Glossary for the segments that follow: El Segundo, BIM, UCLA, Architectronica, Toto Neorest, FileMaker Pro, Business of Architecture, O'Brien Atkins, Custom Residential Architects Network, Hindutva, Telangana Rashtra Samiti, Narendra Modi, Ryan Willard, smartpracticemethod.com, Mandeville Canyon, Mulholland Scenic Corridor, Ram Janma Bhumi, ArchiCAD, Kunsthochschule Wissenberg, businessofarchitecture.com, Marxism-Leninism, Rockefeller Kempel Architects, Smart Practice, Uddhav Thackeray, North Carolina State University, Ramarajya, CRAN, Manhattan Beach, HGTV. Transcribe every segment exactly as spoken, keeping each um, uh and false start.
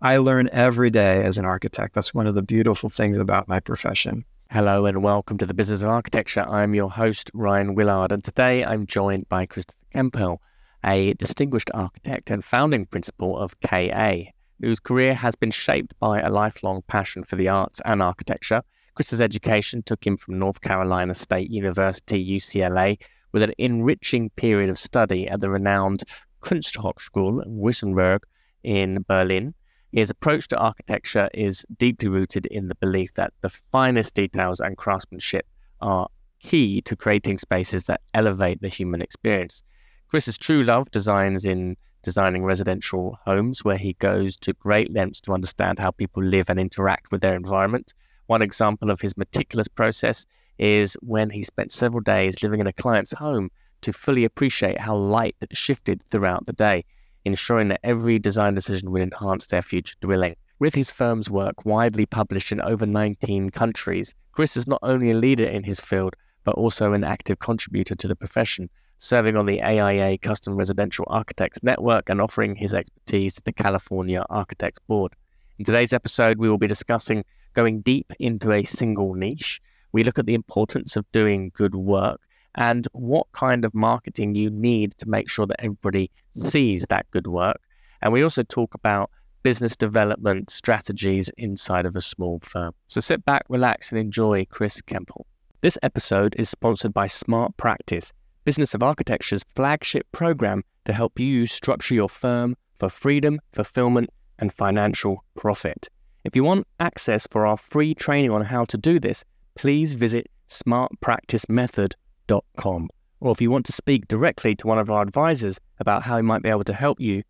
I learn every day as an architect. That's one of the beautiful things about my profession. Hello and welcome to the Business of Architecture. I'm your host, Ryan Willard, and today I'm joined by Christopher Kempel, a distinguished architect and founding principal of K A, whose career has been shaped by a lifelong passion for the arts and architecture. Chris's education took him from North Carolina State University, U C L A, with an enriching period of study at the renowned Kunsthochschule Wissenberg in Berlin. His approach to architecture is deeply rooted in the belief that the finest details and craftsmanship are key to creating spaces that elevate the human experience. Chris's true love designs in designing residential homes, where he goes to great lengths to understand how people live and interact with their environment. One example of his meticulous process is when he spent several days living in a client's home to fully appreciate how light shifted throughout the day, ensuring that every design decision will enhance their future dwelling. With his firm's work widely published in over nineteen countries, Chris is not only a leader in his field, but also an active contributor to the profession, serving on the A I A Custom Residential Architects Network and offering his expertise to the California Architects Board. In today's episode, we will be discussing going deep into a single niche. We look at the importance of doing good work, and what kind of marketing you need to make sure that everybody sees that good work. And we also talk about business development strategies inside of a small firm. So sit back, relax, and enjoy Chris Kempel. This episode is sponsored by Smart Practice, Business of Architecture's flagship program to help you structure your firm for freedom, fulfillment, and financial profit. If you want access for our free training on how to do this, please visit smart practice method dot com. Or if you want to speak directly to one of our advisors about how he might be able to help you,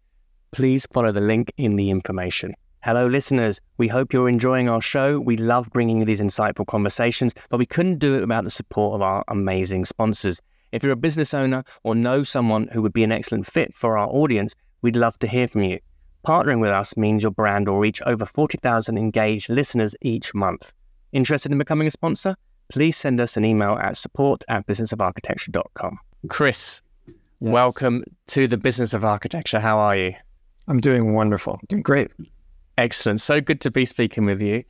please follow the link in the information. Hello, listeners. We hope you're enjoying our show. We love bringing you these insightful conversations, but we couldn't do it without the support of our amazing sponsors. If you're a business owner or know someone who would be an excellent fit for our audience, we'd love to hear from you. Partnering with us means your brand will reach over forty thousand engaged listeners each month. Interested in becoming a sponsor? Please send us an email at support at business of architecture dot com. Chris, yes. Welcome to the Business of Architecture. How are you? I'm doing wonderful. Doing great. Excellent. So good to be speaking with you.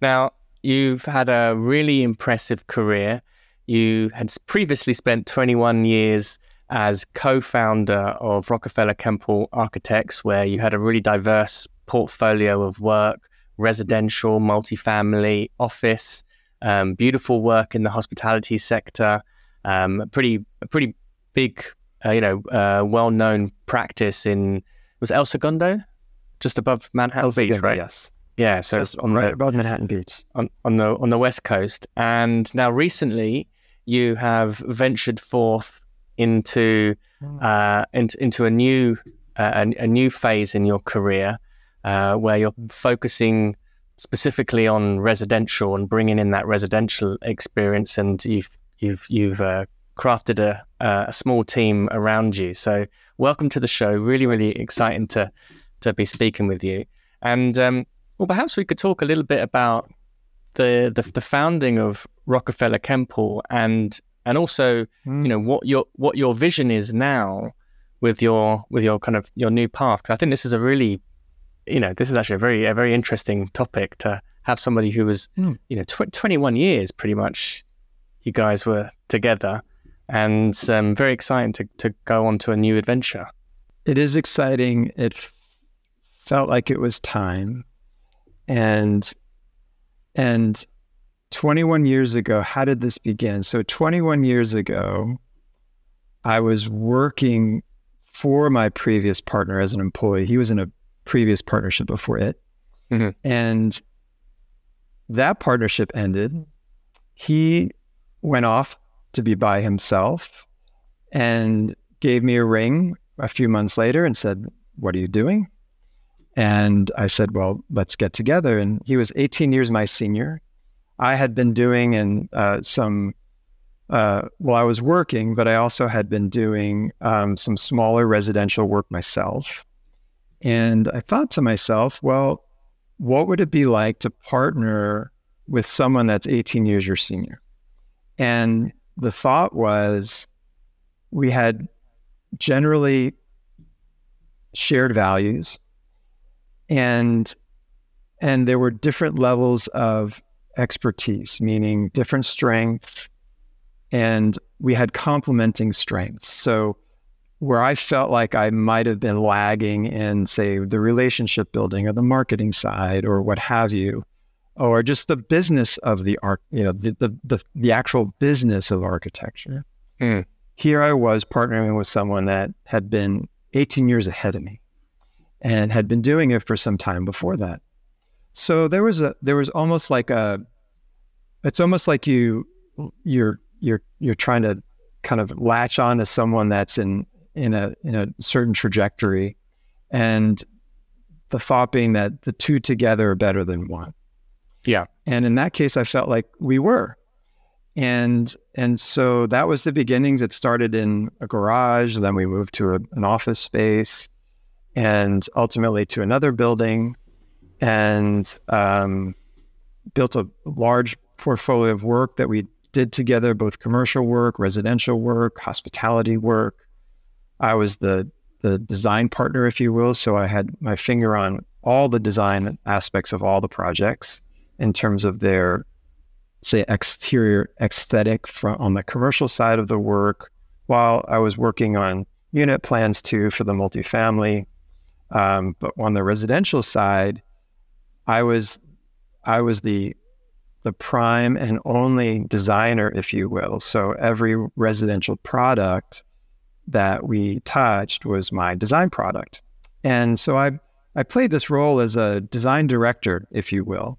Now, you've had a really impressive career. You had previously spent twenty-one years as co-founder of Rockefeller Kempel Architects, where you had a really diverse portfolio of work, residential, multifamily, office, Um, beautiful work in the hospitality sector, um, a pretty, a pretty big, uh, you know, uh, well-known practice in, was El Segundo, just above Manhattan Beach, right? Yes. Yeah, so it's on right above Manhattan Beach, on, on the on the West Coast. And now recently, you have ventured forth into uh, into, into a new uh, a, a new phase in your career, uh, where you're focusing specifically on residential and bringing in that residential experience, and you've you've you've uh, crafted a a small team around you. So welcome to the show. Really, really exciting to to be speaking with you. And um, well, perhaps we could talk a little bit about the the, the founding of Rockefeller Kempel, and and also mm. you know what your what your vision is now with your with your kind of your new path. 'Cause I think this is a really you know, this is actually a very, a very interesting topic to have somebody who was, mm. you know, tw twenty-one years, pretty much you guys were together, and um, very exciting to, to go on to a new adventure. It is exciting. It felt like it was time. And, and twenty-one years ago, how did this begin? So twenty-one years ago, I was working for my previous partner as an employee. He was in a previous partnership before it. Mm-hmm. And that partnership ended. He went off to be by himself and gave me a ring a few months later and said, "What are you doing?" And I said, "Well, let's get together." And he was eighteen years my senior. I had been doing and uh, some, uh, well, I was working, but I also had been doing um, some smaller residential work myself. And I thought to myself, well, what would it be like to partner with someone that's eighteen years your senior? And the thought was, we had generally shared values And, and there were different levels of expertise, meaning different strengths, and we had complementing strengths. So where I felt like I might have been lagging in, say, the relationship building or the marketing side or what have you, or just the business of the art, you know, the the the, the actual business of architecture. Mm. Here I was partnering with someone that had been eighteen years ahead of me and had been doing it for some time before that. So there was a there was almost like a, it's almost like you you're you're you're trying to kind of latch on to someone that's in in a in a certain trajectory, and the thought being that the two together are better than one. Yeah. And in that case, I felt like we were. And and so that was the beginnings. It started in a garage, then we moved to a, an office space, and ultimately to another building, and um, built a large portfolio of work that we did together, both commercial work, residential work, hospitality work. I was the the design partner, if you will. So I had my finger on all the design aspects of all the projects in terms of their, say, exterior aesthetic from on the commercial side of the work, while I was working on unit plans too for the multifamily. Um, but on the residential side, I was I was the the prime and only designer, if you will. So every residential product that we touched was my design product. And so I, I played this role as a design director, if you will.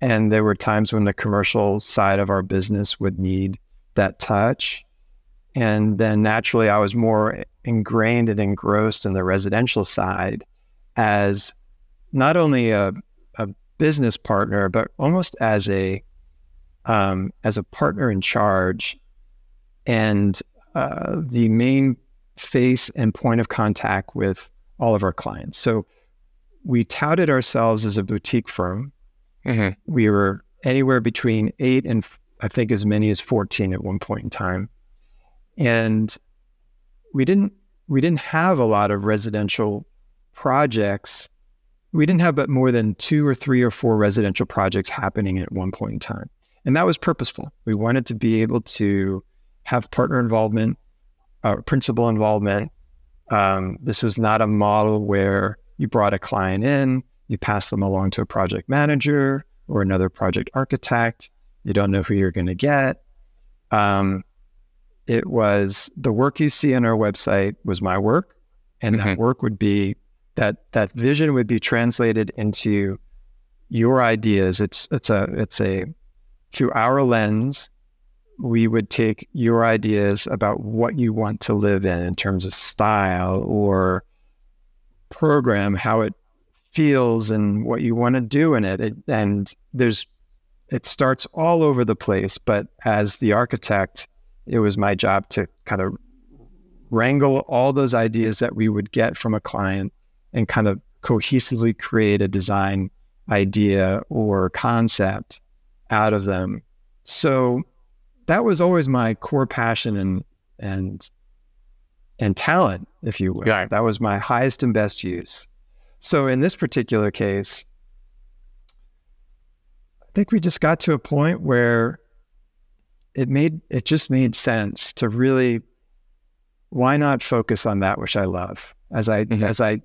And there were times when the commercial side of our business would need that touch. And then naturally, I was more ingrained and engrossed in the residential side as not only a, a business partner, but almost as a, um, as a partner in charge, and Uh, the main face and point of contact with all of our clients. So we touted ourselves as a boutique firm. Mm-hmm. We were anywhere between eight and I think as many as fourteen at one point in time. And we didn't, we didn't have a lot of residential projects. We didn't have but more than two or three or four residential projects happening at one point in time. And that was purposeful. We wanted to be able to have partner involvement, uh, principal involvement. Um, this was not a model where you brought a client in, you pass them along to a project manager or another project architect. You don't know who you're going to get. Um, it was the work you see on our website was my work, and mm-hmm. that work would be that that vision would be translated into your ideas. It's it's a it's a through our lens. We would take your ideas about what you want to live in, in terms of style or program, how it feels and what you want to do in it. it. And there's, it starts all over the place, but as the architect, it was my job to kind of wrangle all those ideas that we would get from a client and kind of cohesively create a design idea or concept out of them. So that was always my core passion and and and talent, if you will. Yeah. That was my highest and best use. So in this particular case, I think we just got to a point where it made it just made sense to really, why not focus on that which I love as I mm-hmm. as I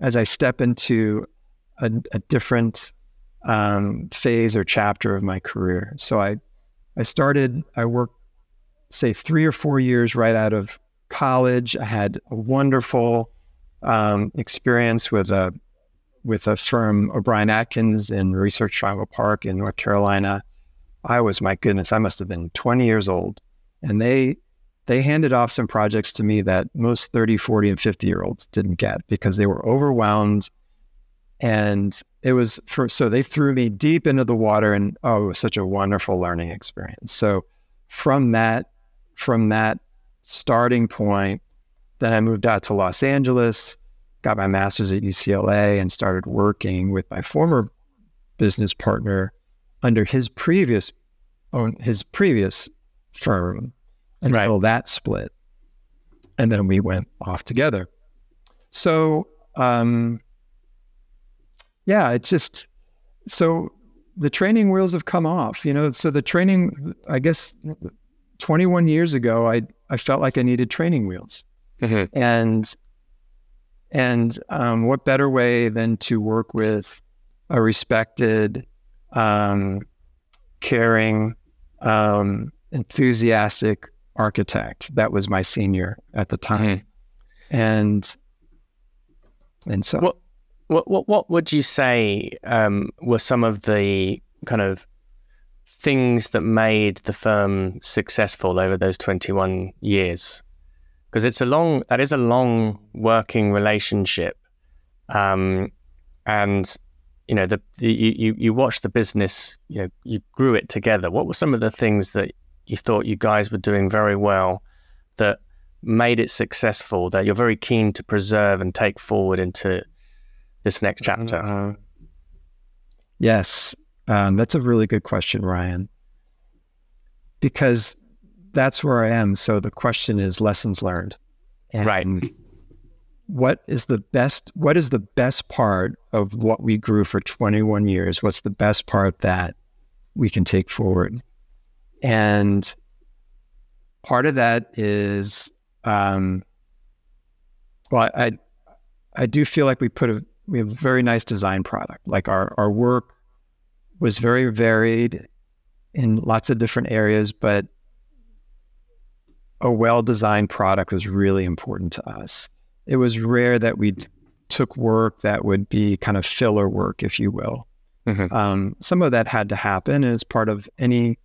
as I step into a, a different um, phase or chapter of my career. So I. I started, I worked, say, three or four years right out of college. I had a wonderful um, experience with a, with a firm, O'Brien Atkins, in Research Triangle Park in North Carolina. I was, my goodness, I must have been twenty years old. And they they handed off some projects to me that most thirty, forty, and fifty-year-olds didn't get because they were overwhelmed. And it was for, so they threw me deep into the water, and oh, it was such a wonderful learning experience. So from that, from that starting point, then I moved out to Los Angeles, got my master's at U C L A, and started working with my former business partner under his previous, own his previous firm until right. that split. And then we went off together. So, um, yeah, it's just, so the training wheels have come off, you know, so the training, I guess twenty-one years ago, I, I felt like I needed training wheels. Mm-hmm. And, and um, what better way than to work with a respected, um, caring, um, enthusiastic architect. That was my senior at the time. Mm-hmm. And, and so. What, what, what, what would you say um, were some of the kind of things that made the firm successful over those twenty-one years? Because it's a long, that is a long working relationship. Um, and, you know, the, the you, you watched the business, you know, you grew it together. What were some of the things that you thought you guys were doing very well that made it successful, that you're very keen to preserve and take forward into this next chapter? Uh, yes. Um, that's a really good question, Ryan, because that's where I am. So the question is lessons learned. And right. What is the best, what is the best part of what we grew for twenty-one years? What's the best part that we can take forward? And part of that is, um, well, I, I do feel like we put a, we have a very nice design product. Like our, our work was very varied in lots of different areas, but a well-designed product was really important to us. It was rare that we took work that would be kind of filler work, if you will. Mm-hmm. Um, some of that had to happen as part of any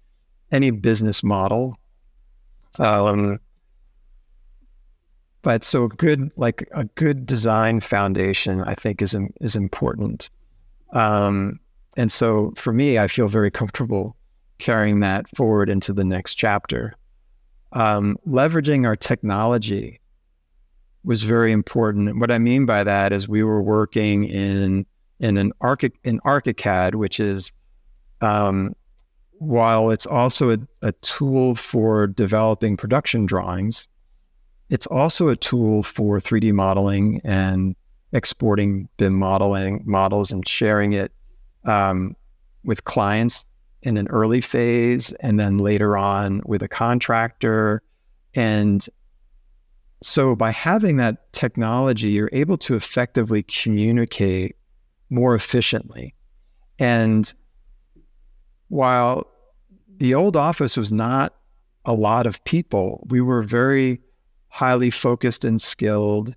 any business model. Um, but so a good like a good design foundation, I think, is is important. Um, and so for me, I feel very comfortable carrying that forward into the next chapter. Um, leveraging our technology was very important. And what I mean by that is we were working in in an Archi in ArchiCAD, which is um, while it's also a, a tool for developing production drawings, it's also a tool for three D modeling and exporting B I M modeling models and sharing it um, with clients in an early phase, and then later on with a contractor. And so by having that technology, you're able to effectively communicate more efficiently. And while the old office was not a lot of people, we were very highly focused and skilled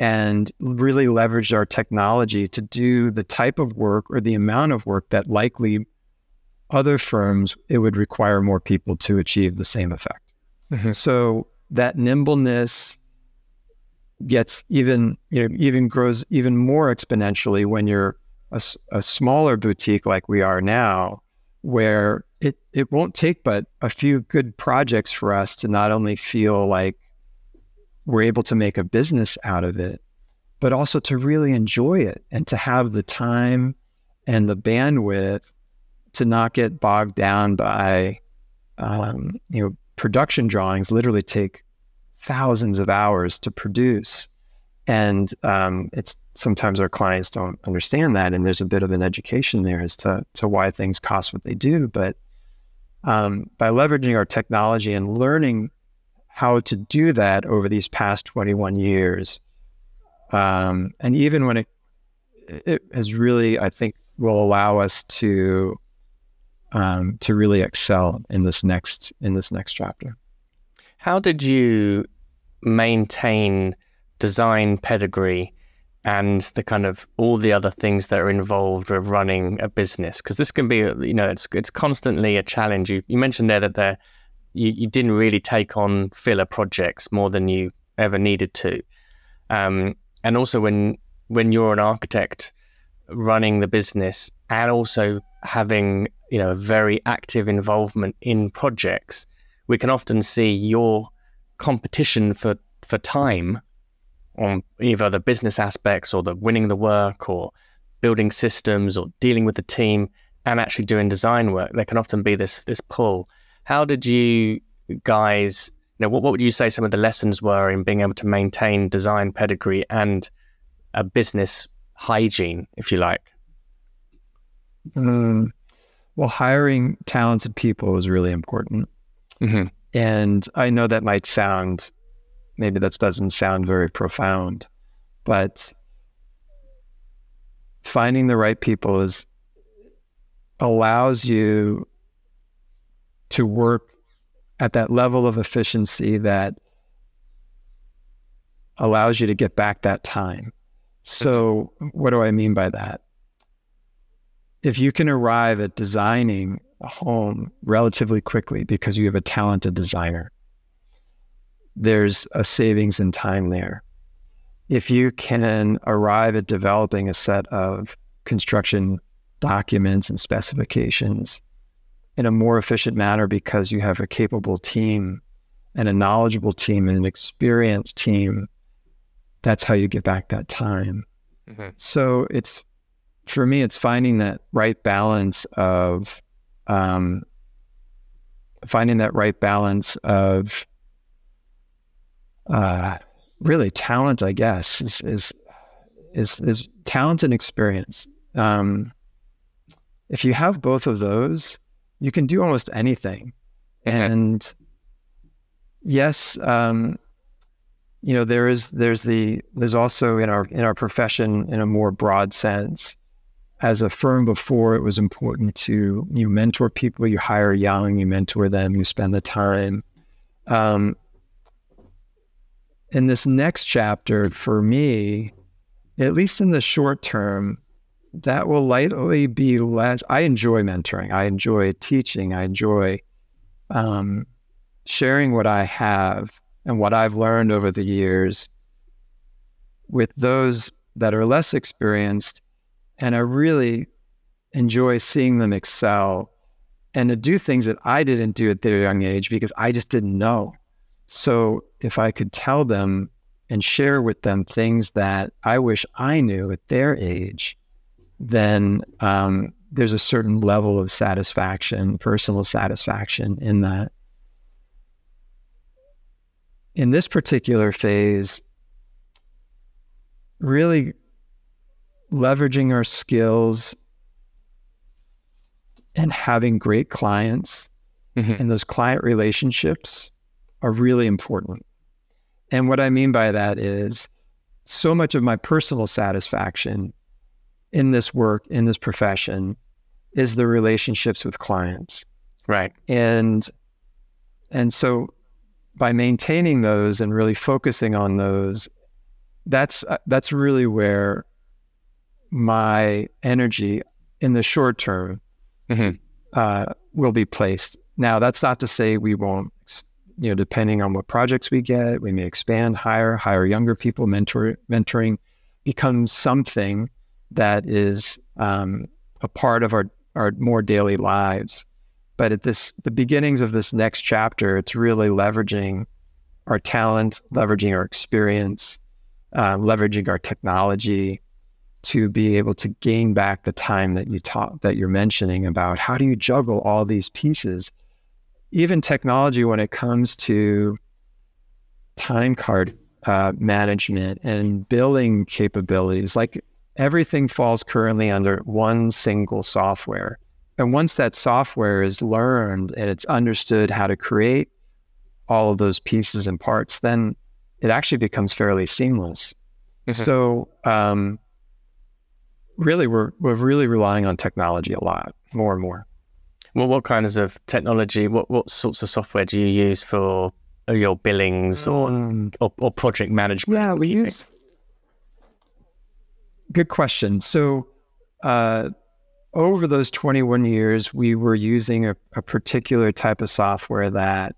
and really leveraged our technology to do the type of work or the amount of work that likely other firms, it would require more people to achieve the same effect. Mm-hmm. So that nimbleness gets even, you know, even grows even more exponentially when you're a, a smaller boutique like we are now, where it, it won't take but a few good projects for us to not only feel like we're able to make a business out of it, but also to really enjoy it and to have the time and the bandwidth to not get bogged down by, um, you know, production drawings literally take thousands of hours to produce. And um, it's sometimes our clients don't understand that. And there's a bit of an education there as to, to why things cost what they do. But um, by leveraging our technology and learning how to do that over these past twenty-one years, um, and even when it, it has really, I think, will allow us to Um, to really excel in this next in this next chapter. How did you maintain design pedigree and the kind of all the other things that are involved with running a business? Because this can be, you know, it's it's constantly a challenge. You, you mentioned there that there you, you didn't really take on filler projects more than you ever needed to, um, and also when when you're an architect running the business and also having, you know, a very active involvement in projects, we can often see your competition for, for time on either the business aspects or the winning the work or building systems or dealing with the team and actually doing design work. There can often be this, this pull. How did you guys, you know, what, what would you say some of the lessons were in being able to maintain design pedigree and a business hygiene, if you like? Um, well, hiring talented people is really important. Mm-hmm. And I know that might sound, maybe that doesn't sound very profound, but finding the right people is allows you to work at that level of efficiency that allows you to get back that time. So what do I mean by that? If you can arrive at designing a home relatively quickly because you have a talented designer, there's a savings in time there. If you can arrive at developing a set of construction documents and specifications in a more efficient manner because you have a capable team and a knowledgeable team and an experienced team, that's how you get back that time. Mm-hmm. So it's, for me, it's finding that right balance of, um, finding that right balance of, uh, really talent, I guess, is, is, is, is talent and experience. Um, if you have both of those, you can do almost anything. And yes, um, you know, there is, there's the, there's also in our, in our profession, in a more broad sense, as a firm before, it was important to, you mentor people, you hire young, you mentor them, you spend the time. Um, in this next chapter, for me, at least in the short term, that will likely be less. I enjoy mentoring. I enjoy teaching. I enjoy um, sharing what I have and what I've learned over the years with those that are less experienced. And I really enjoy seeing them excel and to do things that I didn't do at their young age because I just didn't know. So if I could tell them and share with them things that I wish I knew at their age, then um, there's a certain level of satisfaction, personal satisfaction in that. In this particular phase, really leveraging our skills and having great clients, mm-hmm. and those client relationships are really important. And what I mean by that is so much of my personal satisfaction in this work, in this profession, is the relationships with clients. Right. And, and so by maintaining those and really focusing on those, that's, uh, that's really where my energy in the short term, mm-hmm. uh, will be placed. Now, that's not to say we won't, you know, depending on what projects we get, we may expand, hire, hire younger people, mentor, mentoring becomes something that is um, a part of our, our more daily lives. But at this, the beginnings of this next chapter, it's really leveraging our talent, leveraging our experience, uh, leveraging our technology to be able to gain back the time that you taught, that you're mentioning about how do you juggle all these pieces, even technology when it comes to time card uh, management and billing capabilities, like everything falls currently under one single software. And once that software is learned and it's understood how to create all of those pieces and parts, then it actually becomes fairly seamless. Mm-hmm. So um, really, we're, we're really relying on technology a lot, more and more. Well, what kinds of technology, what, what sorts of software do you use for your billings or, um, or, or project management? Yeah, we use... Good question. So, uh, over those twenty-one years, we were using a, a particular type of software that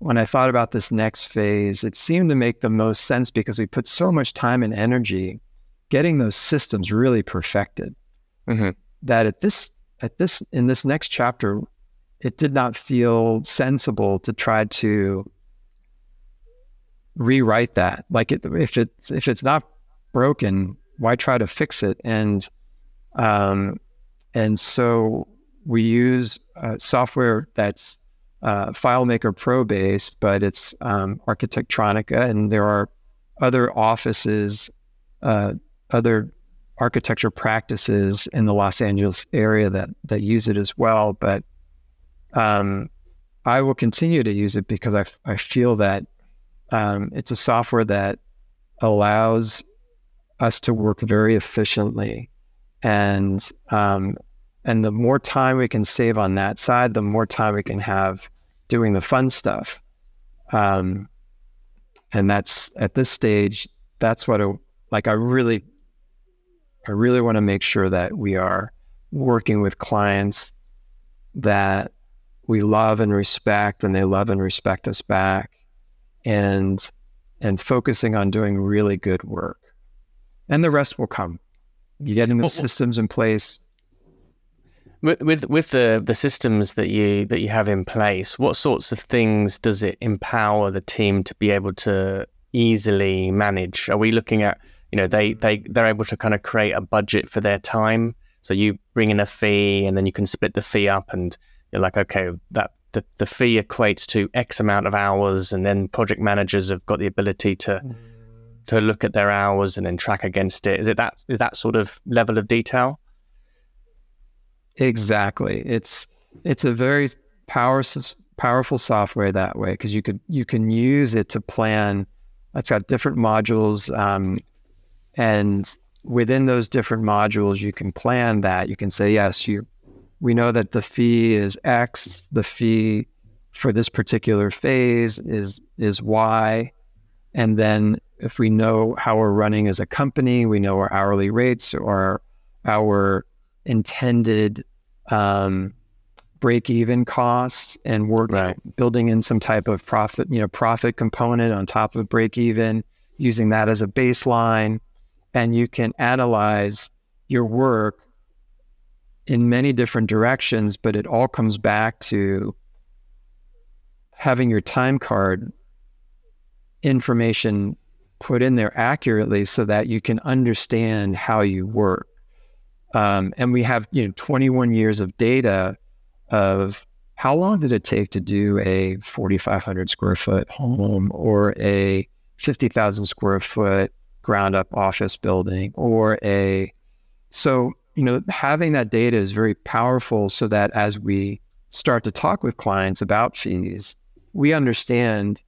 when I thought about this next phase, it seemed to make the most sense because we put so much time and energy getting those systems really perfected, mm-hmm. that at this, at this, in this next chapter, it did not feel sensible to try to rewrite that. Like it, if it's, if it's not broken, why try to fix it? And um, and so we use uh, software that's uh, FileMaker Pro based, but it's um, Architectronica, and there are other offices, uh, other architecture practices in the Los Angeles area that that use it as well. But um, I will continue to use it because I, I feel that um, it's a software that allows us to work very efficiently. And um, and the more time we can save on that side, the more time we can have doing the fun stuff. Um, and that's, at this stage, that's what, a, like I really, I really want to make sure that we are working with clients that we love and respect, and they love and respect us back, and, and focusing on doing really good work. And the rest will come. You get the systems in place. With, with with the the systems that you that you have in place, what sorts of things does it empower the team to be able to easily manage? Are we looking at, you know, they they they're able to kind of create a budget for their time? So you bring in a fee, and then you can split the fee up, and you're like, okay, that the the fee equates to X amount of hours, and then project managers have got the ability to to look at their hours and then track against it. Is it that is that sort of level of detail? Exactly. It's it's a very powerful powerful software that way, because you could you can use it to plan. It's got different modules, um, and within those different modules, you can plan that. You can say, yes, you. We know that the fee is X. The fee for this particular phase is is Y, and then if we know how we're running as a company, we know our hourly rates or our intended um, break-even costs, and we're right. building in some type of profit, you know, profit component on top of break-even, using that as a baseline. And you can analyze your work in many different directions, but it all comes back to having your time card information put in there accurately so that you can understand how you work. Um, and we have, you know, twenty-one years of data of how long did it take to do a forty-five hundred square foot home, or a fifty thousand square foot ground up office building, or a, so, you know, having that data is very powerful so that as we start to talk with clients about fees, we understand,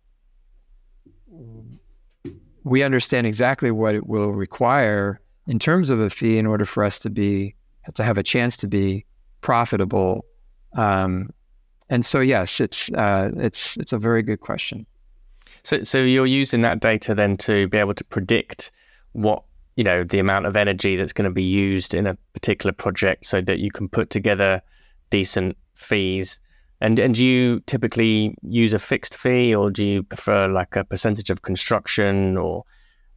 we understand exactly what it will require in terms of a fee in order for us to be, to have a chance to be profitable. Um, and so, yes, it's, uh, it's, it's a very good question. So, so you're using that data then to be able to predict what, you know, the amount of energy that's going to be used in a particular project so that you can put together decent fees. And, and do you typically use a fixed fee, or do you prefer like a percentage of construction, or,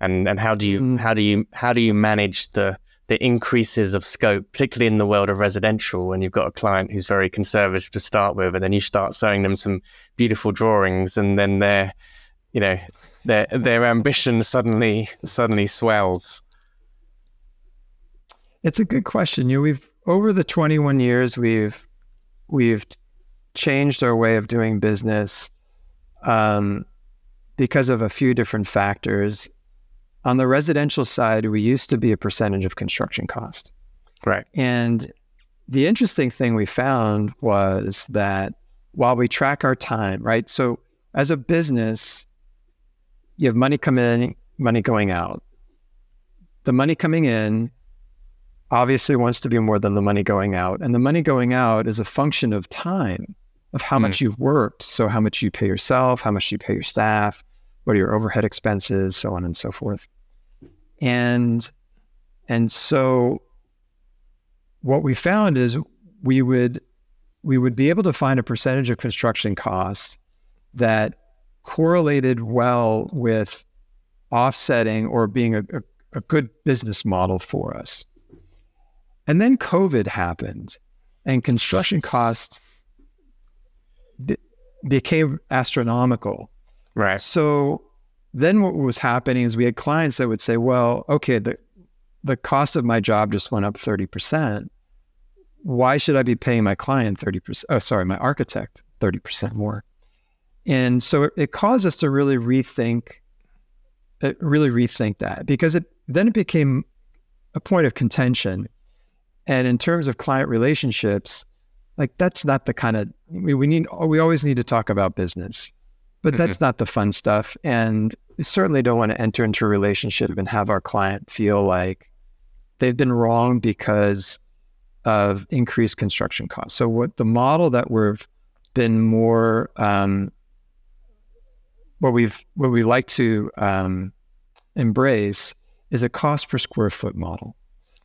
And and how do you how do you how do you manage the the increases of scope, particularly in the world of residential, when you've got a client who's very conservative to start with, and then you start showing them some beautiful drawings, and then their, you know, their their ambition suddenly suddenly swells? It's a good question. You know, we've over the twenty-one years we've we've changed our way of doing business um, because of a few different factors. On the residential side, we used to be a percentage of construction cost. Right. And the interesting thing we found was that while we track our time, right? So as a business, you have money come in, money going out. The money coming in obviously wants to be more than the money going out. And the money going out is a function of time, of how mm. much you've worked. So how much you pay yourself, how much you pay your staff, what are your overhead expenses, so on and so forth. And and so what we found is we would we would be able to find a percentage of construction costs that correlated well with offsetting or being a, a, a good business model for us. And then COVID happened, and construction costs be, became astronomical. Right. So then what was happening is we had clients that would say, well, okay, the the cost of my job just went up thirty percent. Why should I be paying my client thirty percent? Oh, sorry, my architect thirty percent more. And so it, it caused us to really rethink, it really rethink that, because it then it became a point of contention. And in terms of client relationships, like that's not the kind of, we, we need, we always need to talk about business, but that's not the fun stuff. And we certainly don't want to enter into a relationship and have our client feel like they've been wrong because of increased construction costs. So what the model that we've been more, um, what we've, what we like to um, embrace is a cost per square foot model.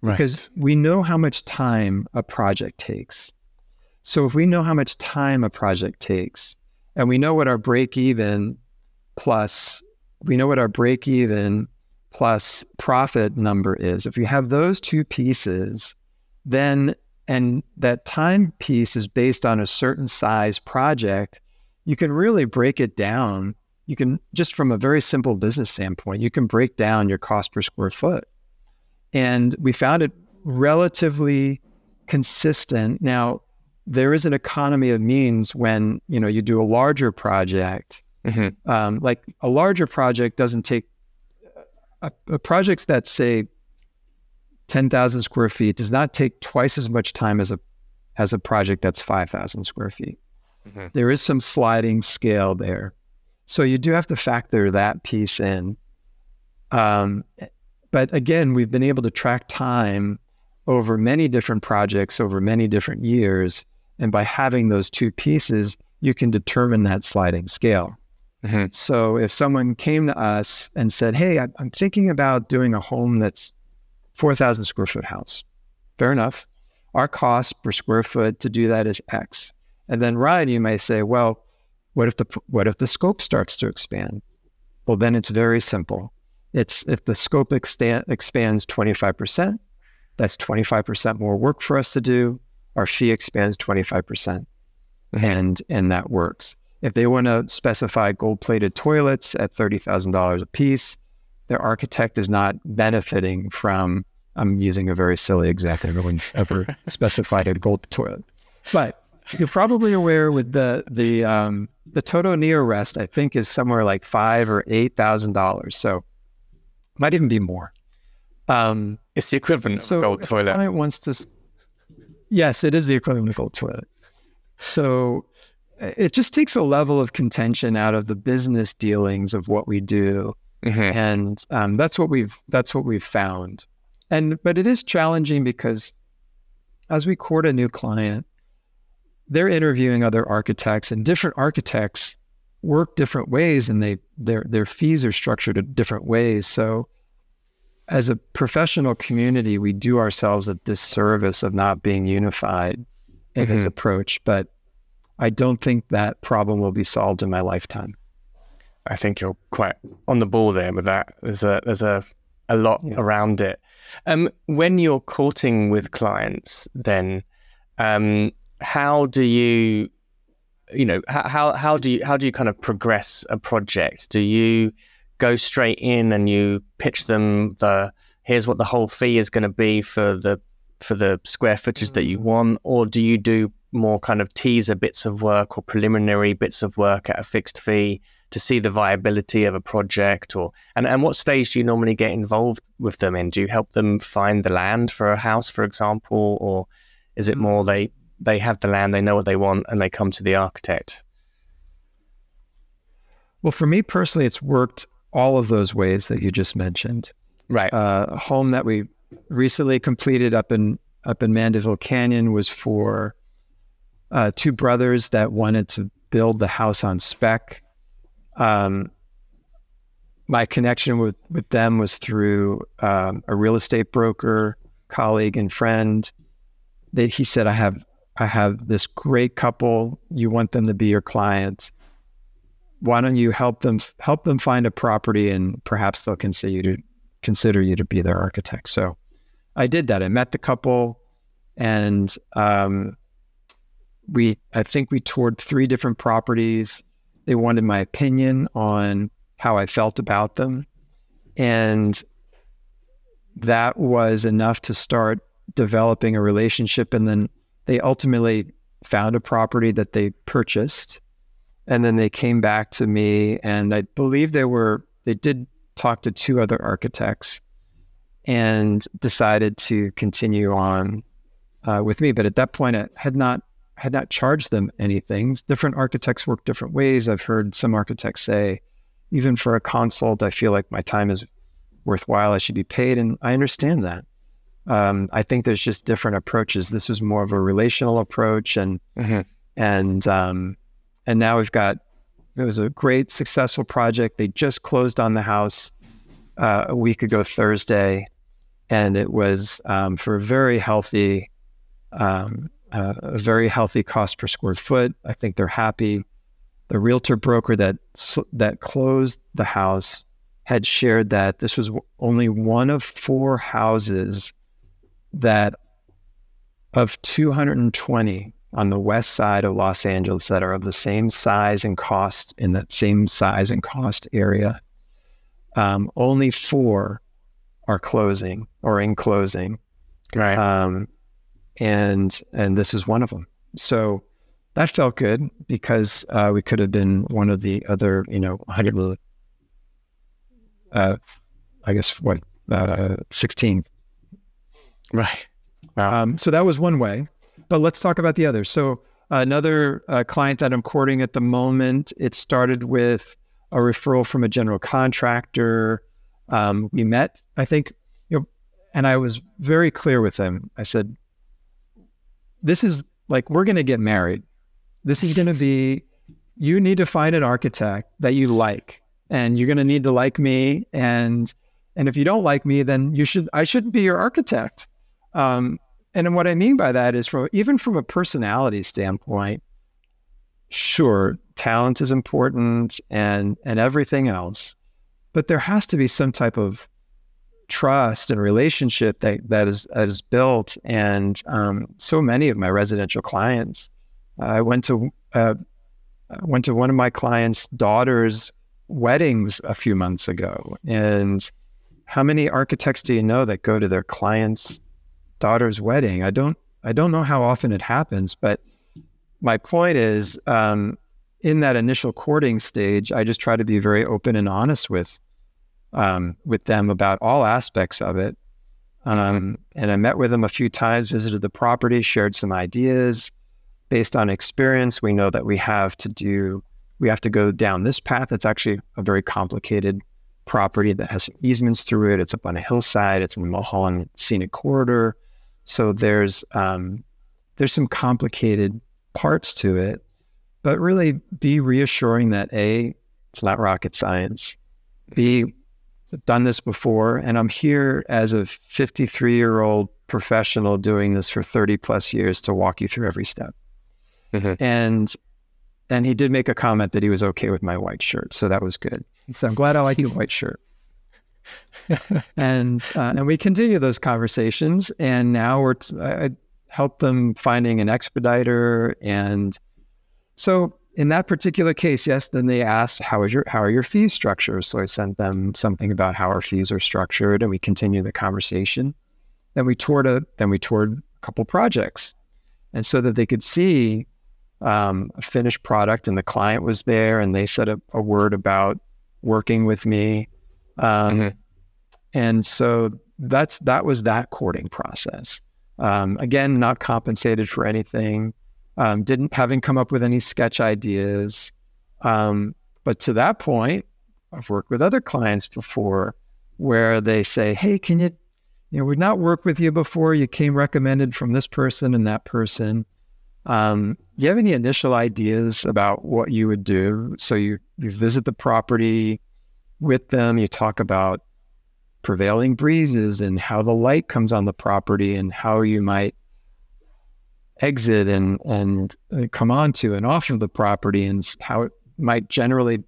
Right. Because we know how much time a project takes. So if we know how much time a project takes and we know what our break even plus, we know what our break even plus profit number is. If you have those two pieces, then, and that time piece is based on a certain size project, you can really break it down. You can just from a very simple business standpoint, you can break down your cost per square foot. And we found it relatively consistent. Now, there is an economy of means when, you know, you do a larger project. Mm-hmm. Um, like a larger project doesn't take, a, a projects that say ten thousand square feet does not take twice as much time as a, as a project that's five thousand square feet. Mm-hmm. There is some sliding scale there. So you do have to factor that piece in. Um, But again, we've been able to track time over many different projects, over many different years. And by having those two pieces, you can determine that sliding scale. Mm-hmm. So if someone came to us and said, hey, I'm thinking about doing a home that's four thousand square foot house. Fair enough. Our cost per square foot to do that is X. And then Ryan, you may say, well, what if the, what if the scope starts to expand? Well, then it's very simple. It's if the scope extend, expands twenty-five percent, that's twenty-five percent more work for us to do. Our fee expands twenty-five percent, mm-hmm. and and that works. If they want to specify gold-plated toilets at thirty thousand dollars a piece, their architect is not benefiting from, I'm using a very silly example, everyone ever specified a gold toilet. But you're probably aware with the, the, um, the Toto Neorest, I think is somewhere like five or eight thousand dollars. So might even be more. Um, it's the equivalent so of a gold toilet. Client wants to, yes, it is the equivalent of a gold toilet. So it just takes a level of contention out of the business dealings of what we do, mm-hmm. and um, that's what we've that's what we've found. And but it is challenging because as we court a new client, they're interviewing other architects, and different architects work different ways, and they their their fees are structured in different ways. So as a professional community, we do ourselves a disservice of not being unified in mm-hmm. this approach. But I don't think that problem will be solved in my lifetime. I think you're quite on the ball there with that. There's a there's a, a lot yeah. around it. Um when you're courting with clients then, um how do you you know, how, how do you, how do you kind of progress a project? Do you go straight in and you pitch them the, here's what the whole fee is going to be for the, for the square footage that you want? Or do you do more kind of teaser bits of work or preliminary bits of work at a fixed fee to see the viability of a project? Or, and, and what stage do you normally get involved with them in? Do you help them find the land for a house, for example, or is it more they, they have the land, they know what they want, and they come to the architect? Well, for me personally, it's worked all of those ways that you just mentioned. Right. Uh, a home that we recently completed up in, up in Mandeville Canyon was for uh, two brothers that wanted to build the house on spec. Um, my connection with, with them was through um, a real estate broker, colleague and friend. They, he said, I have... I have this great couple. You want them to be your client. Why don't you help them help them find a property, and perhaps they'll consider you to consider you to be their architect. So I did that. I met the couple, and um, we I think we toured three different properties. They wanted my opinion on how I felt about them, and that was enough to start developing a relationship. And then they ultimately found a property that they purchased, and then they came back to me, and I believe they were, they did talk to two other architects, and decided to continue on uh, with me. But at that point, I had not had not charged them anything. Different architects work different ways. I've heard some architects say, even for a consult, I feel like my time is worthwhile. I should be paid. And I understand that. Um, I think there's just different approaches. This was more of a relational approach. And, mm-hmm. and, um, and now we've got, it was a great successful project. They just closed on the house uh, a week ago, Thursday. And it was um, for a very healthy, um, uh, a very healthy cost per square foot. I think they're happy. The realtor broker that, that closed the house had shared that this was only one of four houses that of two hundred twenty on the west side of Los Angeles that are of the same size and cost in that same size and cost area. Um, only four are closing or in closing. Right. Um, and, and this is one of them. So that felt good because uh, we could have been one of the other, you know, one hundred, uh, I guess, what, uh, sixteen. Right. Wow. Um, so that was one way. But let's talk about the other. So another uh, client that I'm courting at the moment, it started with a referral from a general contractor. Um, we met, I think, you know, and I was very clear with him. I said, this is like, we're going to get married. This is going to be, you need to find an architect that you like, and you're going to need to like me. And, and if you don't like me, then you should, I shouldn't be your architect. Um, and what I mean by that is from, even from a personality standpoint, sure, talent is important and, and everything else, but there has to be some type of trust and relationship that, that is, that is built. And, um, so many of my residential clients, uh, I went to, uh, went to one of my clients' daughter's weddings a few months ago. And how many architects do you know that go to their clients' daughter's wedding? I don't, I don't know how often it happens, but my point is, um, in that initial courting stage, I just try to be very open and honest with, um, with them about all aspects of it. Um, and I met with them a few times, visited the property, shared some ideas based on experience. We know that we have to do, we have to go down this path. It's actually a very complicated property that has easements through it. It's up on a hillside. It's in the Mulholland Scenic Corridor. So there's, um, there's some complicated parts to it, but really be reassuring that A, it's not rocket science. B, I've done this before, and I'm here as a fifty-three year old professional doing this for thirty plus years to walk you through every step. Mm-hmm. And, and he did make a comment that he was okay with my white shirt. So that was good. So I'm glad I like your white shirt. And, uh, and we continue those conversations, and now we're, t I help them finding an expediter. And so in that particular case, yes, then they asked, how is your, how are your fees structured? So I sent them something about how our fees are structured, and we continue the conversation. Then we toured a, then we toured a couple projects. And so that they could see, um, a finished product, and the client was there, and they said a, a word about working with me. Um, mm-hmm. And so that's, that was that courting process. Um, again, not compensated for anything, um, didn't having come up with any sketch ideas. Um, but to that point, I've worked with other clients before where they say, hey, can you, you know, we've not worked with you before. You came recommended from this person and that person. Um, do you have any initial ideas about what you would do? So you, you visit the property with them, you talk about prevailing breezes and how the light comes on the property and how you might exit and, and come onto and off of the property and how it might generally,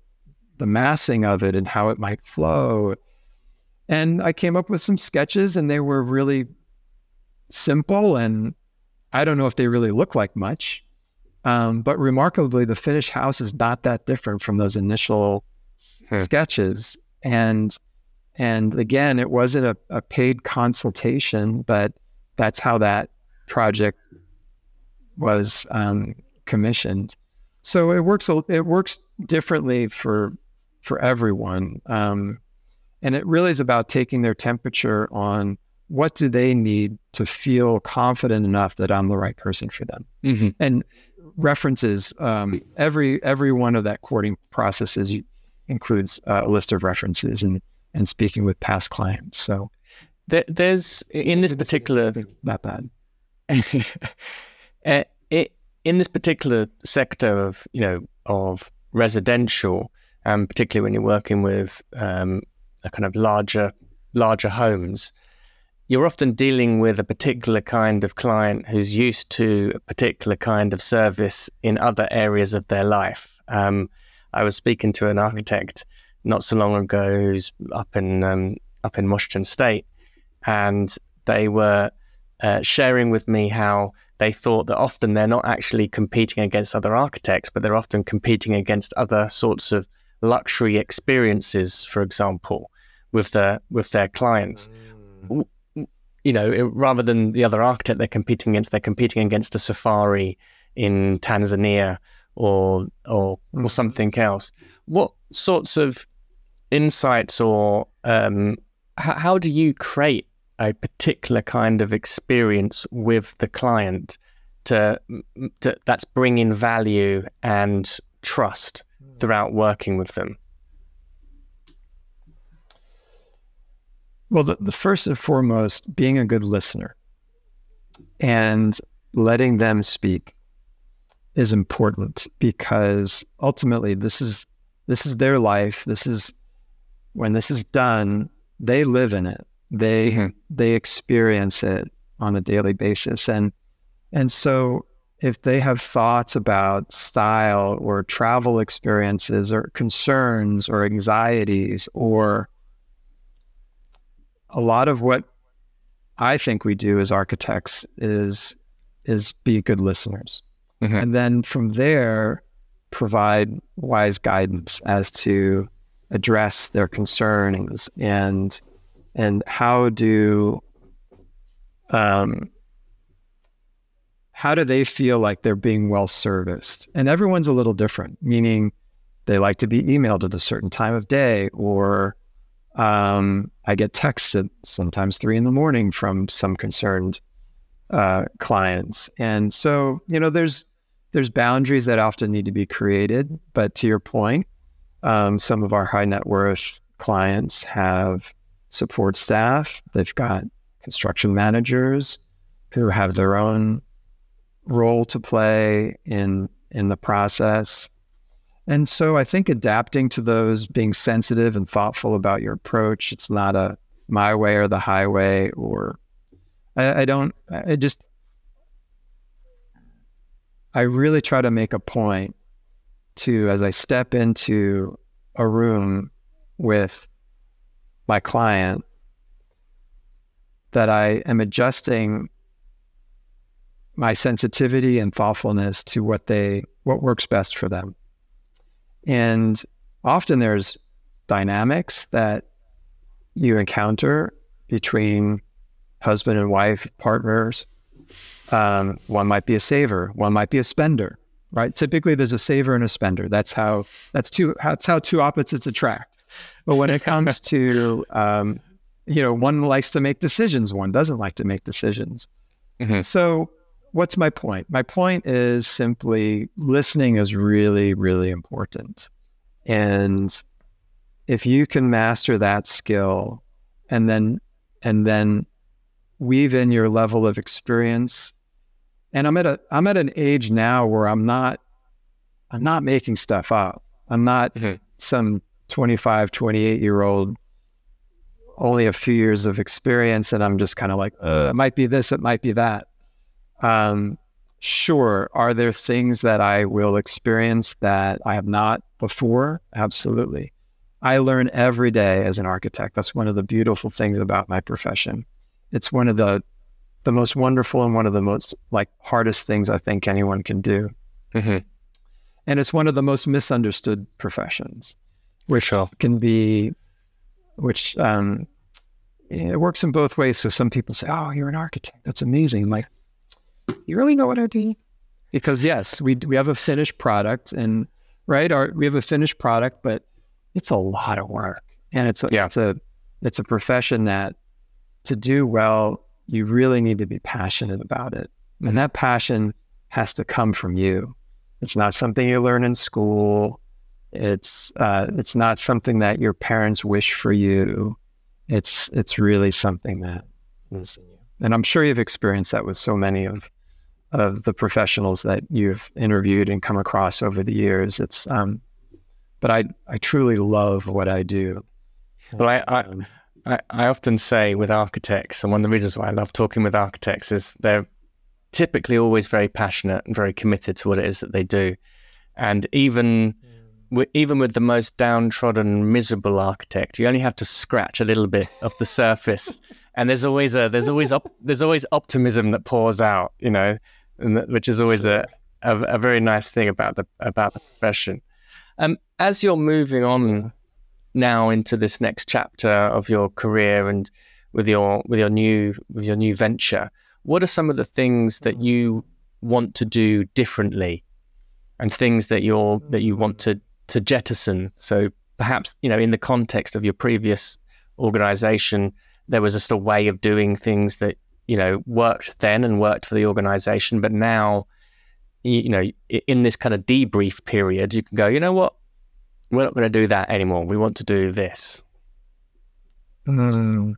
the massing of it and how it might flow. And I came up with some sketches, and they were really simple, and I don't know if they really look like much, um, but remarkably, the finished house is not that different from those initial hmm. sketches. And and again, it wasn't a, a paid consultation, but that's how that project was um, commissioned. So it works. It works differently for for everyone. Um, And it really is about taking their temperature on what do they need to feel confident enough that I'm the right person for them. Mm-hmm. And references, um, every every one of that courting processes includes uh, a list of references and and speaking with past clients. So there, there's in this particular not bad. uh, it, in this particular sector of you know of residential, um, particularly when you're working with um, a kind of larger larger homes. You're often dealing with a particular kind of client who's used to a particular kind of service in other areas of their life. Um, I was speaking to an architect not so long ago who's up in um, up in Washington State, and they were uh, sharing with me how they thought that often they're not actually competing against other architects, but they're often competing against other sorts of luxury experiences, for example, with the with their clients. Mm. You know, it, rather than the other architect they're competing against, they're competing against a safari in Tanzania or or, or something else. What sorts of insights or um, how do you create a particular kind of experience with the client to, to that's bringing value and trust throughout working with them? Well, the, the first and foremost, being a good listener and letting them speak is important, because ultimately this is this is their life. This is when this is done, they live in it. They mm-hmm. they experience it on a daily basis. And and so if they have thoughts about style or travel experiences or concerns or anxieties, or a lot of what I think we do as architects is is be good listeners. Mm-hmm. And then from there, provide wise guidance as to address their concerns and and how do um how do they feel like they're being well serviced? And everyone's a little different, meaning they like to be emailed at a certain time of day, or Um, I get texts at sometimes three in the morning from some concerned uh, clients. And so, you know, there's, there's boundaries that often need to be created, but to your point, um, some of our high net worth clients have support staff. They've got construction managers who have their own role to play in, in the process. And so I think adapting to those, being sensitive and thoughtful about your approach, it's not a my way or the highway, or I, I don't, I just, I really try to make a point to, as I step into a room with my client, that I am adjusting my sensitivity and thoughtfulness to what they, what works best for them. And often there's dynamics that you encounter between husband and wife, partners. Um, one might be a saver, one might be a spender, right? Typically there's a saver and a spender. That's how, that's two, that's how two opposites attract. But when it comes to, um, you know, one likes to make decisions, one doesn't like to make decisions. Mm-hmm. So what's my point? My point is simply listening is really, really important. And if you can master that skill and then, and then weave in your level of experience. And I'm at a, I'm at an age now where I'm not, I'm not making stuff up. I'm not mm-hmm. some twenty-five, twenty-eight year old, only a few years of experience. And I'm just kind of like, uh, it might be this, it might be that. Um, sure. Are there things that I will experience that I have not before? Absolutely. I learn every day as an architect. That's one of the beautiful things about my profession. It's one of the, the most wonderful and one of the most like hardest things I think anyone can do. Mm-hmm. And it's one of the most misunderstood professions, which sure. can be, which, um, it works in both ways. So some people say, oh, you're an architect. That's amazing. I'm like, you really know what I do? Because yes, we we have a finished product, and right, our, we have a finished product, but it's a lot of work, and it's a, yeah. it's a it's a profession that to do well, you really need to be passionate about it. And that passion has to come from you. It's not something you learn in school. It's, uh, it's not something that your parents wish for you. It's, it's really something that is in you. And I'm sure you've experienced that with so many of, of the professionals that you've interviewed and come across over the years. It's, um, but I, I truly love what I do. But I, I, I often say with architects, and one of the reasons why I love talking with architects is they're typically always very passionate and very committed to what it is that they do. And even, mm. even with the most downtrodden, miserable architect, you only have to scratch a little bit off the surface. And there's always a, there's always, op there's always optimism that pours out, you know, and that, which is always a, a, a very nice thing about the, about the profession. Um, as you're moving on now into this next chapter of your career and with your with your new with your new venture, what are some of the things that you want to do differently, and things that you're that you want to to jettison? So perhaps, you know, in the context of your previous organization, there was just a way of doing things that, you know, worked then and worked for the organization, but now, you know, in this kind of debrief period, you can go, you know what, we're not going to do that anymore. We want to do this. Mm.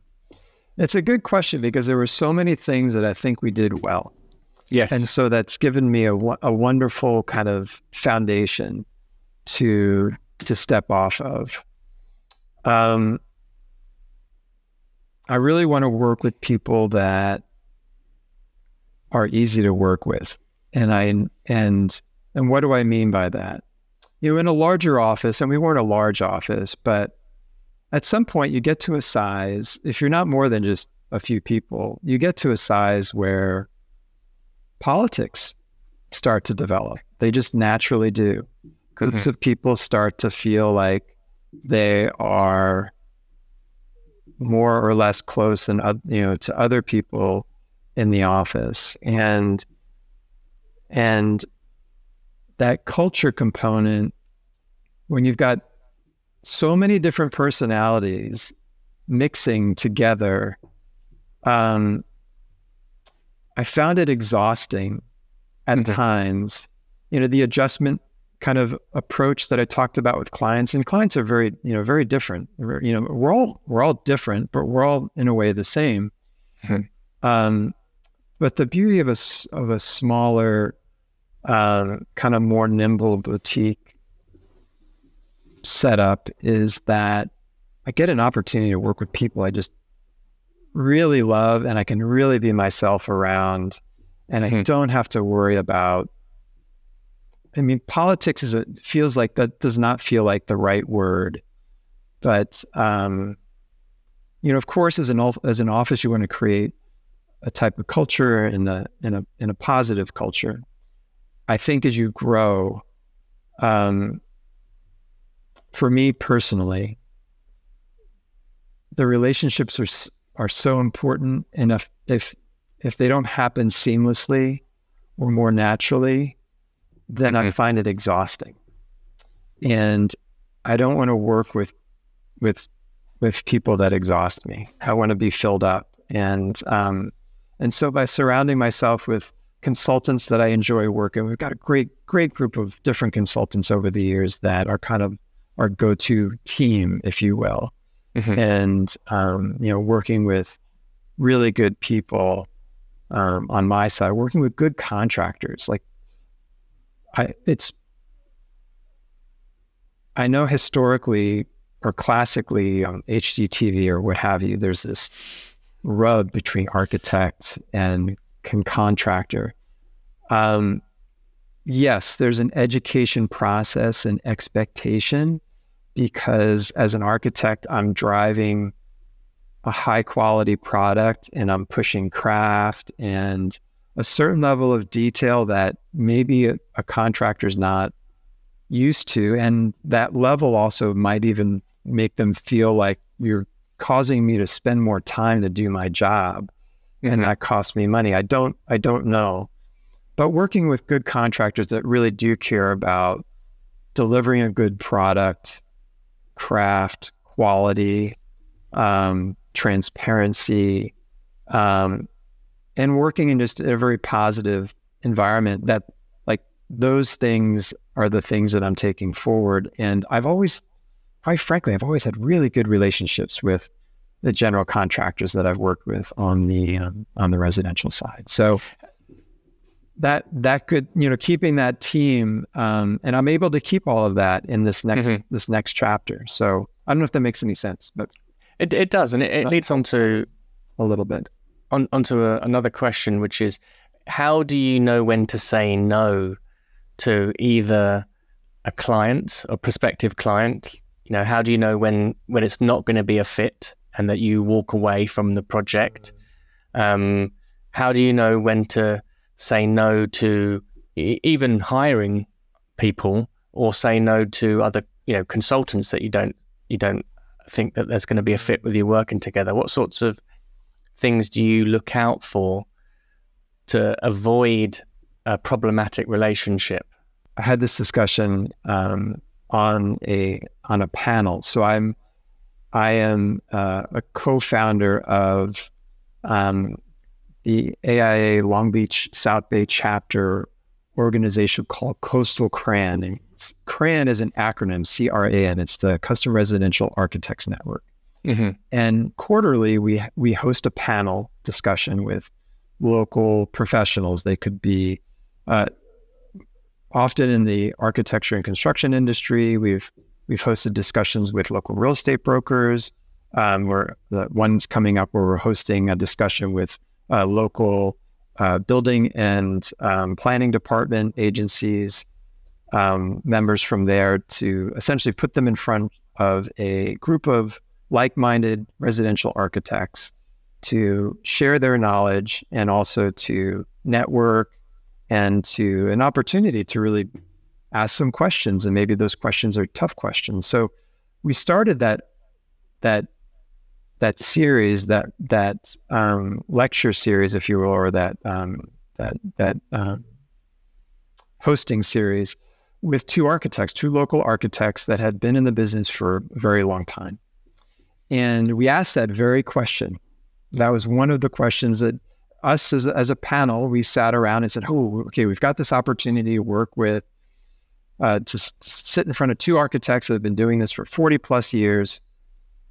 It's a good question, because there were so many things that I think we did well. Yes. And so that's given me a, a wonderful kind of foundation to, to step off of. Um, I really want to work with people that are easy to work with. And I, and, and what do I mean by that? You know, in a larger office, and we weren't a large office, but at some point you get to a size, if you're not more than just a few people, you get to a size where politics start to develop. They just naturally do. Groups mm-hmm. of people start to feel like they are more or less close than, you know, to other people in the office. And, and that culture component, when you've got so many different personalities mixing together, um, I found it exhausting at mm-hmm. times. You know, the adjustment kind of approach that I talked about with clients, and clients are very, you know, very different. You know, we're all, we're all different, but we're all in a way the same. Mm-hmm. Um, but the beauty of a, of a smaller, Uh, kind of more nimble boutique setup is that I get an opportunity to work with people I just really love and I can really be myself around, and I mm-hmm. don't have to worry about, I mean, politics is a, feels like that does not feel like the right word, but, um, you know, of course, as an, as an office, you want to create a type of culture and a, and a, and a positive culture. I think as you grow, um, for me personally, the relationships are, are so important. And if, if, if they don't happen seamlessly or more naturally, then mm-hmm. I find it exhausting. And I don't want to work with, with, with people that exhaust me. I want to be filled up. And, um, and so by surrounding myself with consultants that I enjoy working. We've got a great, great group of different consultants over the years that are kind of our go-to team, if you will. Mm-hmm. And, um, you know, working with really good people um, on my side, working with good contractors. Like I, it's, I know historically or classically on H G T V or what have you, there's this rub between architects and and contractor. Um, yes, there's an education process and expectation, because as an architect, I'm driving a high quality product and I'm pushing craft and a certain level of detail that maybe a, a contractor's not used to. And that level also might even make them feel like you're causing me to spend more time to do my job. And that costs me money. I don't, I don't know, but working with good contractors that really do care about delivering a good product, craft, quality, um, transparency, um, and working in just a very positive environment. That, like, those things are the things that I'm taking forward. And I've always, quite frankly, I've always had really good relationships with the general contractors that I've worked with on the, um, on the residential side. So that, that could, you know, keeping that team, um, and I'm able to keep all of that in this next, mm-hmm. this next chapter. So I don't know if that makes any sense, but it, it does. And it, it leads on to a little bit on, onto a, another question, which is, how do you know when to say no to either a client or prospective client? You know, how do you know when, when it's not going to be a fit and that you walk away from the project? Um, how do you know when to say no to e even hiring people, or say no to other, you know, consultants that you don't, you don't think that there's going to be a fit with you working together? What sorts of things do you look out for to avoid a problematic relationship? I had this discussion um, on a on a panel. So I'm I am uh, a co-founder of um, the A I A Long Beach South Bay chapter organization called Coastal C R A N. And C R A N is an acronym, C R A N. It's the Custom Residential Architects Network. Mm-hmm. And quarterly, we we host a panel discussion with local professionals. They could be uh, often in the architecture and construction industry. We've we've hosted discussions with local real estate brokers. Um, where the one's coming up, where we're hosting a discussion with uh, local uh, building and um, planning department agencies, um, members from there, to essentially put them in front of a group of like-minded residential architects to share their knowledge and also to network, and to an opportunity to really ask some questions. And maybe those questions are tough questions. So we started that, that, that series, that, that, um, lecture series, if you will, or that, um, that, that, um, hosting series with two architects, two local architects that had been in the business for a very long time. And we asked that very question. That was one of the questions that us as, as a panel, we sat around and said, oh, okay, we've got this opportunity to work with, uh, to s sit in front of two architects that have been doing this for forty plus years.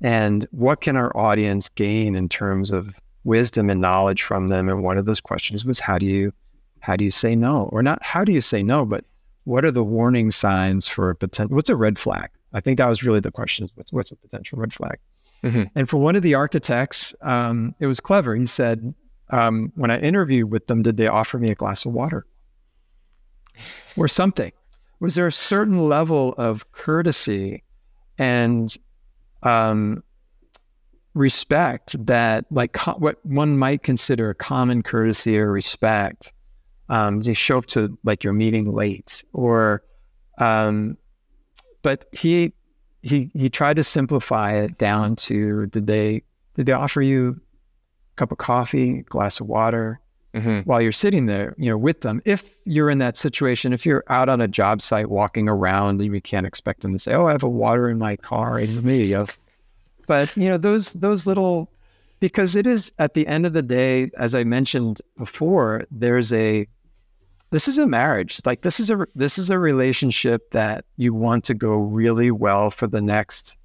And what can our audience gain in terms of wisdom and knowledge from them? And one of those questions was, how do you, how do you say no? Or not, how do you say no, but what are the warning signs for a potential, what's a red flag? I think that was really the question. What's, what's a potential red flag? Mm-hmm. And for one of the architects, um, it was clever. He said, um, when I interviewed with them, did they offer me a glass of water or something? Was there a certain level of courtesy and um, respect that, like, what one might consider a common courtesy or respect? Um, you show up to, like, your meeting late, or, um, but he, He, he tried to simplify it down to, did they, did they offer you a cup of coffee, a glass of water, mm-hmm. while you're sitting there, you know, with them? If you're in that situation, if you're out on a job site walking around, you can't expect them to say, oh, I have a water in my car and me. But, you know, those, those little, because it is, at the end of the day, as I mentioned before, there's a, this is a marriage. Like, this is a, this is a relationship that you want to go really well for the next,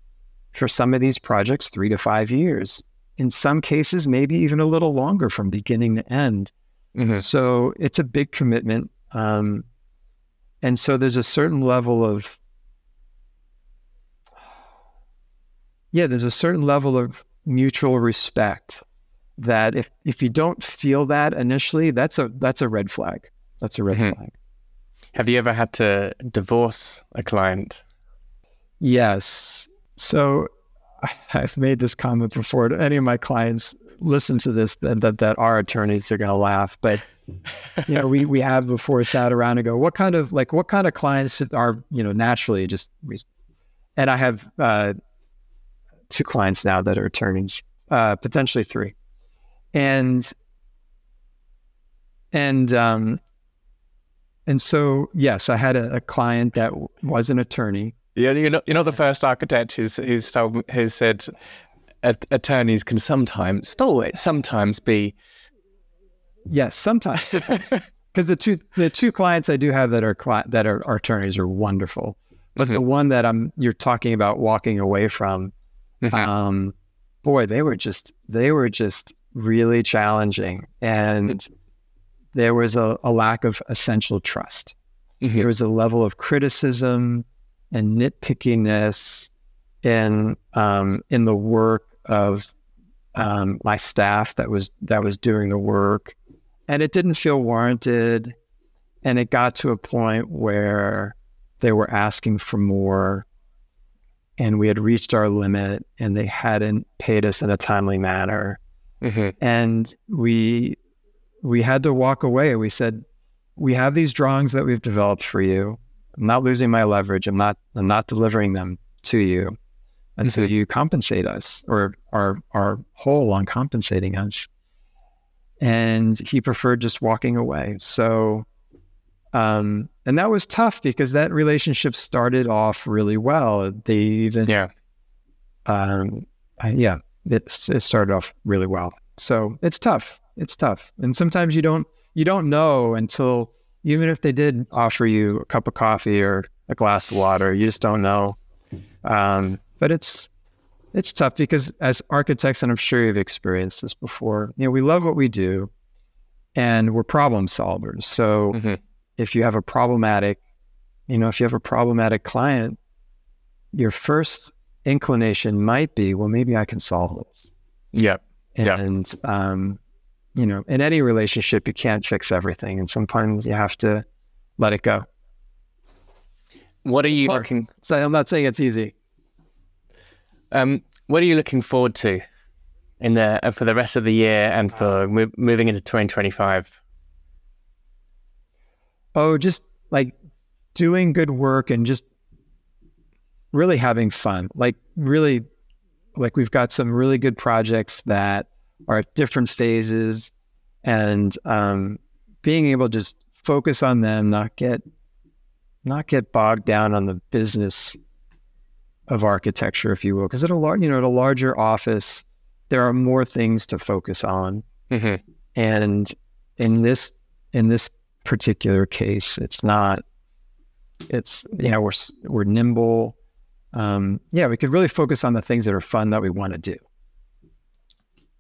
for some of these projects, three to five years. In some cases, maybe even a little longer from beginning to end. Mm-hmm. So it's a big commitment. Um, and so there's a certain level of, yeah, there's a certain level of mutual respect that if, if you don't feel that initially, that's a, that's a red flag. That's a red mm-hmm. flag. Have you ever had to divorce a client? Yes. So I've made this comment before. Any of my clients listen to this, that that, that our attorneys are going to laugh. But you know, we we have before sat around and go, what kind of like what kind of clients are you know naturally just? And I have uh, two clients now that are attorneys, uh, potentially three, and and. Um, And so, yes, I had a, a client that was an attorney. Yeah, you're not, you're not the first architect who's who's told, who said, at attorneys can sometimes, not always, sometimes be. Yes, sometimes. Because the two the two clients I do have that are that are, are attorneys are wonderful, but mm-hmm. the one that I'm you're talking about walking away from, mm-hmm. um, boy, they were just they were just really challenging, and there was a, a lack of essential trust. Mm-hmm. There was a level of criticism and nitpickiness in um, in the work of um, my staff that was that was doing the work. And it didn't feel warranted, and it got to a point where they were asking for more, and we had reached our limit, and they hadn't paid us in a timely manner. Mm-hmm. And we we had to walk away. We said, we have these drawings that we've developed for you. I'm not losing my leverage. I'm not I'm not delivering them to you until mm-hmm. you compensate us, or are are whole on compensating us. And he preferred just walking away. So, um, and that was tough because that relationship started off really well. They even, yeah, um, I, yeah, it, it started off really well. So it's tough. It's tough. And sometimes you don't, you don't know until, even if they did offer you a cup of coffee or a glass of water, you just don't know. Um, but it's, It's tough because as architects, and I'm sure you've experienced this before, you know, we love what we do and we're problem solvers. So mm-hmm. if you have a problematic, you know, if you have a problematic client, your first inclination might be, well, maybe I can solve this. Yep. And, yep. Um, you know, in any relationship, you can't fix everything. And sometimes you have to let it go. What are you looking? So I'm not saying it's easy. Um, what are you looking forward to in the uh, for the rest of the year and for mo moving into twenty twenty-five? Oh, just like doing good work and just really having fun. Like really, like we've got some really good projects that are at different phases, and um, being able to just focus on them, not get not get bogged down on the business of architecture, if you will, because at a large, you know, at a larger office, there are more things to focus on. Mm-hmm. And in this, in this particular case, it's not, it's, you know, we're, we're nimble. Um, yeah, we could really focus on the things that are fun that we want to do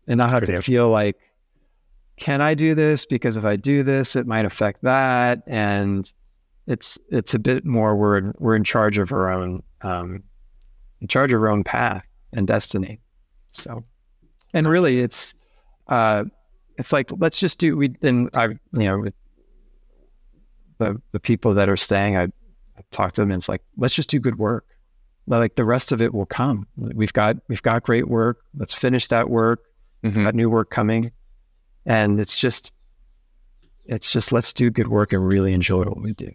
and not have Pretty to feel like, can I do this? Because if I do this, it might affect that. And it's, it's a bit more, we're, we're in charge of our own, um, in charge of your own path and destiny. So, and really it's, uh, it's like, let's just do, we, and I, you know, with the, the people that are staying, I, I talk to them and it's like, let's just do good work. Like the rest of it will come. We've got, we've got great work. Let's finish that work. Mm-hmm. We've got new work coming. And it's just, it's just, let's do good work and really enjoy what we do.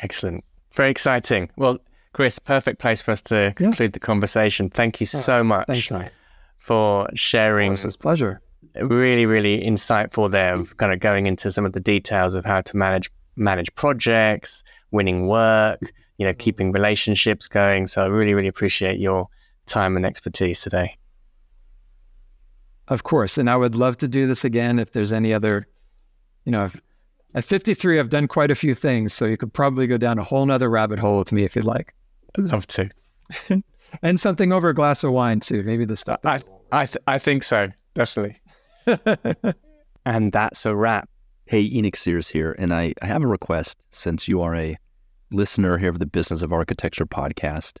Excellent. Very exciting. Well, Chris, perfect place for us to conclude yeah. the conversation. Thank you so much Thanks, for sharing. It was a pleasure. Really, really insightful there, of kind of going into some of the details of how to manage manage projects, winning work, you know, keeping relationships going. So I really, really appreciate your time and expertise today. Of course, and I would love to do this again if there's any other, you know, if, at fifty-three, I've done quite a few things, so you could probably go down a whole nother rabbit hole with me if you'd like. I'd love to. And something over a glass of wine too, maybe the stuff. I, I, th I think so, definitely. And that's a wrap. Hey, Enoch Sears here, and I, I have a request since you are a listener here of the Business of Architecture podcast.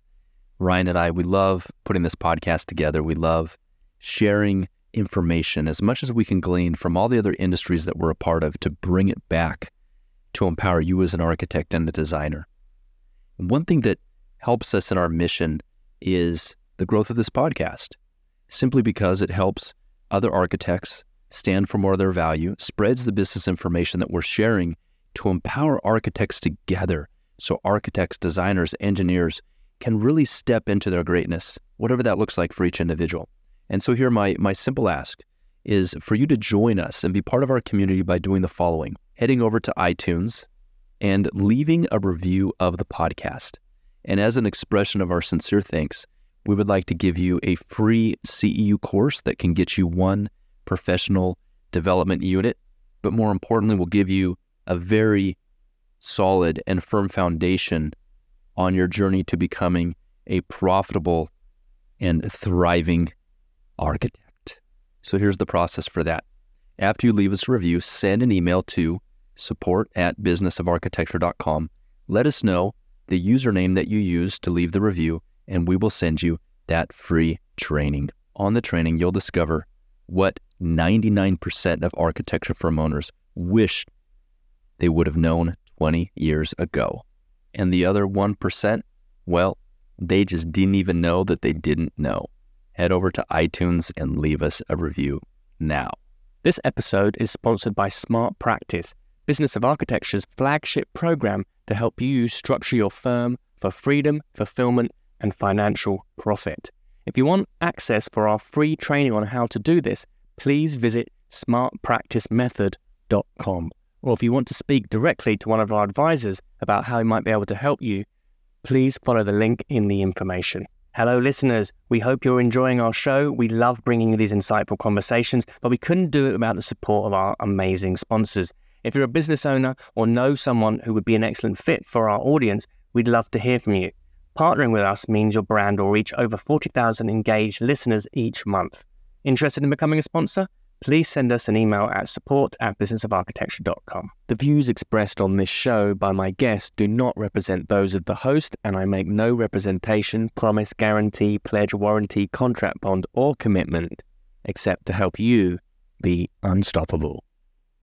Ryan and I, we love putting this podcast together. We love sharing information as much as we can glean from all the other industries that we're a part of to bring it back to empower you as an architect and a designer. And one thing that helps us in our mission is the growth of this podcast, simply because it helps other architects stand for more of their value, spreads the business information that we're sharing to empower architects together so architects, designers, engineers can really step into their greatness, whatever that looks like for each individual. And so here, my, my simple ask is for you to join us and be part of our community by doing the following: heading over to iTunes and leaving a review of the podcast. And as an expression of our sincere thanks, we would like to give you a free C E U course that can get you one professional development unit, but more importantly, we'll give you a very solid and firm foundation on your journey to becoming a profitable and thriving architect. So here's the process for that. After you leave us a review, send an email to support at business of architecture dot com. Let us know the username that you use to leave the review, and we will send you that free training. On the training, you'll discover what ninety-nine percent of architecture firm owners wish they would have known twenty years ago. And the other one percent, well, they just didn't even know that they didn't know. Head over to iTunes and leave us a review now. This episode is sponsored by Smart Practice, Business of Architecture's flagship program to help you structure your firm for freedom, fulfillment, and financial profit. If you want access for our free training on how to do this, please visit smart practice method dot com. Or if you want to speak directly to one of our advisors about how he might be able to help you, please follow the link in the information. Hello, listeners. We hope you're enjoying our show. We love bringing you these insightful conversations, but we couldn't do it without the support of our amazing sponsors. If you're a business owner or know someone who would be an excellent fit for our audience, we'd love to hear from you. Partnering with us means your brand will reach over forty thousand engaged listeners each month. Interested in becoming a sponsor? Please send us an email at support at business of architecture dot com. The views expressed on this show by my guests do not represent those of the host, and I make no representation, promise, guarantee, pledge, warranty, contract, bond, or commitment, except to help you be unstoppable.